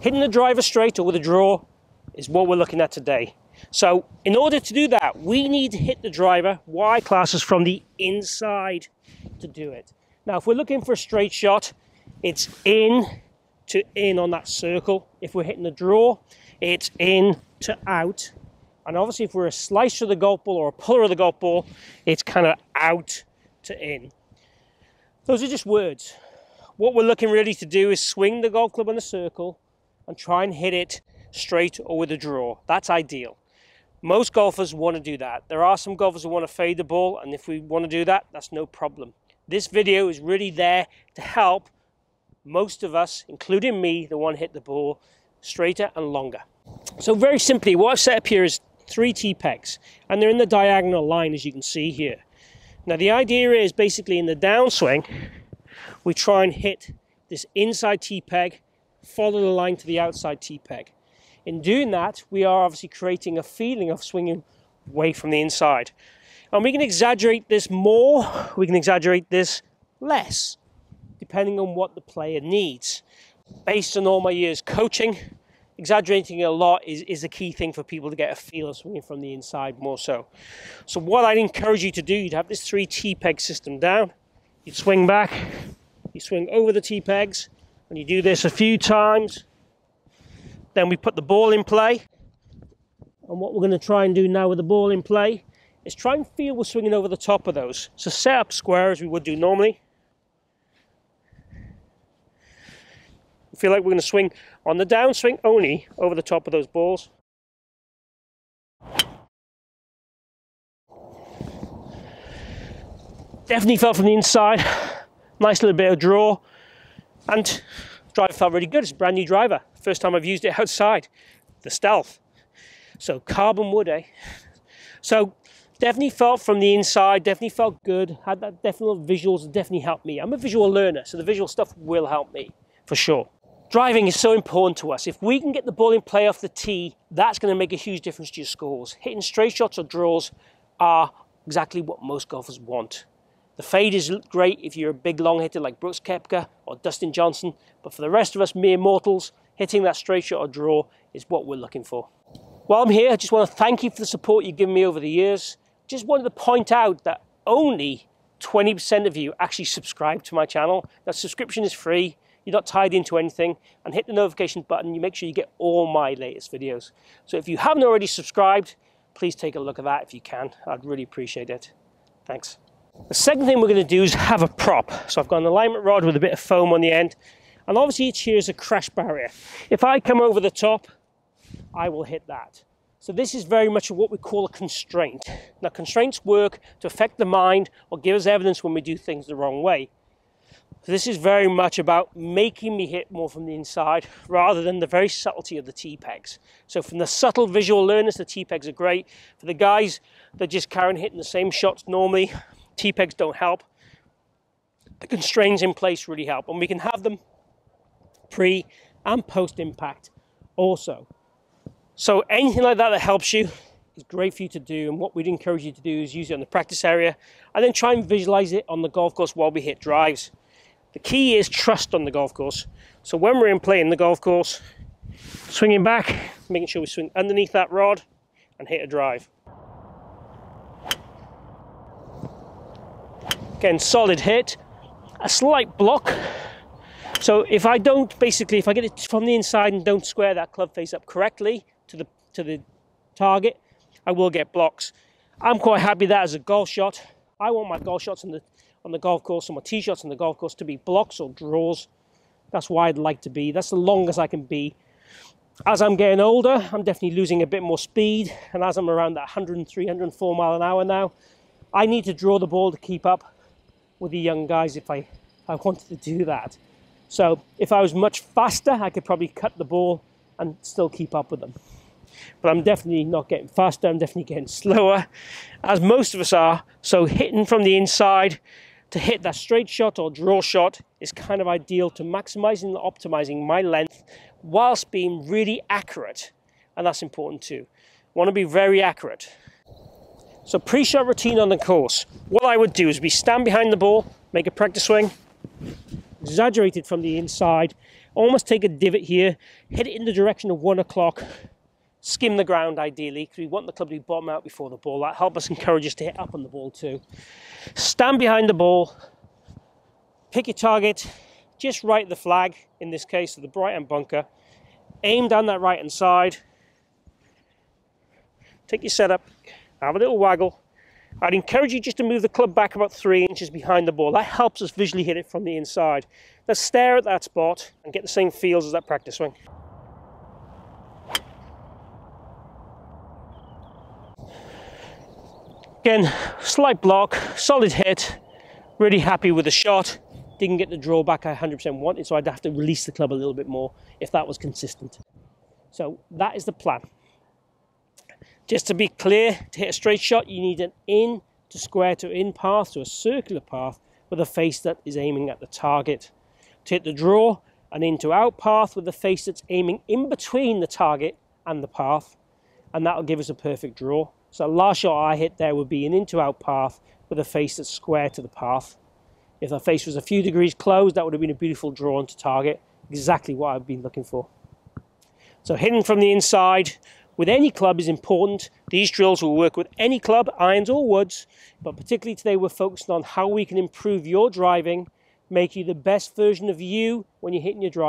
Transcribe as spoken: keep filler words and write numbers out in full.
hitting the driver straight or with a draw is what we're looking at today. So in order to do that, we need to hit the driver Y classes from the inside to do it. Now, if we're looking for a straight shot, it's in to in on that circle. If we're hitting the draw, it's in to out. And obviously, if we're a slicer of the golf ball or a puller of the golf ball, it's kind of out to in. Those are just words. What we're looking really to do is swing the golf club in a circle and try and hit it straight or with a draw. That's ideal. Most golfers want to do that. There are some golfers who want to fade the ball, and if we want to do that, that's no problem. This video is really there to help most of us, including me, that want to hit the ball straighter and longer. So very simply, what I've set up here is three tee pegs, and they're in the diagonal line, as you can see here. Now the idea is basically in the downswing, we try and hit this inside tee peg, follow the line to the outside tee peg. In doing that, we are obviously creating a feeling of swinging away from the inside. And we can exaggerate this more, we can exaggerate this less, depending on what the player needs. Based on all my years coaching, exaggerating a lot is, is a key thing for people to get a feel of swinging from the inside more so. So what I'd encourage you to do, you'd have this three T-peg system down, you'd swing back, you swing over the T-pegs, and you do this a few times. Then we put the ball in play. And what we're going to try and do now with the ball in play is try and feel we're swinging over the top of those. So set up square as we would do normally. I feel like we're going to swing on the downswing only over the top of those balls. Definitely felt from the inside. Nice little bit of draw. And driver felt really good. It's a brand new driver. First time I've used it outside, the Stealth. So carbon wood, eh? So definitely felt from the inside, definitely felt good. Had that definite visuals, definitely helped me. I'm a visual learner, so the visual stuff will help me for sure. Driving is so important to us. If we can get the ball in play off the tee, that's going to make a huge difference to your scores. Hitting straight shots or draws are exactly what most golfers want. The fade is great if you're a big long hitter like Brooks Koepka or Dustin Johnson, but for the rest of us mere mortals, hitting that straight shot or draw is what we're looking for. While I'm here, I just want to thank you for the support you've given me over the years. Just wanted to point out that only twenty percent of you actually subscribe to my channel. That subscription is free, you're not tied into anything, and hit the notification button, you make sure you get all my latest videos. So if you haven't already subscribed, please take a look at that if you can. I'd really appreciate it. Thanks. The second thing we're going to do is have a prop. So I've got an alignment rod with a bit of foam on the end. And obviously each here is a crash barrier. If I come over the top, I will hit that. So this is very much what we call a constraint. Now constraints work to affect the mind or give us evidence when we do things the wrong way. So this is very much about making me hit more from the inside rather than the very subtlety of the T-pegs. So from the subtle visual learners, the T-pegs are great. For the guys that just carry on hitting the same shots normally, T-pegs don't help. The constraints in place really help, and we can have them pre and post impact also. So anything like that that helps you is great for you to do, and what we'd encourage you to do is use it on the practice area and then try and visualize it on the golf course while we hit drives. The key is trust on the golf course. So when we're in play in the golf course, swinging back, making sure we swing underneath that rod and hit a drive. Again, solid hit, a slight block. So if I don't, basically, if I get it from the inside and don't square that club face up correctly to the, to the target, I will get blocks. I'm quite happy that as a golf shot. I want my golf shots on the, on the golf course, and my tee shots on the golf course to be blocks or draws. That's why I'd like to be. That's the longest I can be. As I'm getting older, I'm definitely losing a bit more speed. And as I'm around that one hundred three, one hundred four mile an hour now, I need to draw the ball to keep up with the young guys if I, I wanted to do that. So if I was much faster, I could probably cut the ball and still keep up with them. But I'm definitely not getting faster, I'm definitely getting slower, as most of us are. So hitting from the inside to hit that straight shot or draw shot is kind of ideal to maximizing and optimizing my length whilst being really accurate. And that's important too. I want to be very accurate. So pre-shot routine on the course. What I would do is we stand behind the ball, make a practice swing, exaggerated from the inside, almost take a divot here, hit it in the direction of one o'clock, skim the ground ideally, because we want the club to be bottom out before the ball. That helps us encourage us to hit up on the ball too. Stand behind the ball, pick your target, just right of the flag, in this case, so the bright end bunker. Aim down that right hand side, take your setup, have a little waggle. I'd encourage you just to move the club back about three inches behind the ball. That helps us visually hit it from the inside. Let's stare at that spot and get the same feels as that practice swing. Again, slight block, solid hit, really happy with the shot. Didn't get the draw back I one hundred percent wanted, so I'd have to release the club a little bit more if that was consistent. So that is the plan. Just to be clear, to hit a straight shot, you need an in to square to in path to a circular path with a face that is aiming at the target. To hit the draw, an in to out path with a face that's aiming in between the target and the path, and that'll give us a perfect draw. So the last shot I hit there would be an in to out path with a face that's square to the path. If the face was a few degrees closed, that would have been a beautiful draw onto target, exactly what I've been looking for. So hitting from the inside with any club is important. These drills will work with any club, irons or woods, but particularly today we're focusing on how we can improve your driving, make you the best version of you when you're hitting your drive.